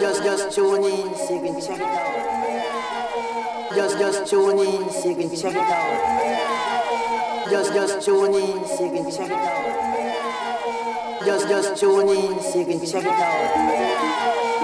Just tune in, so you can check it out. Just tune in, so you can check it out. Just tune in, so you can check it out. Just tune in, so you can check it out.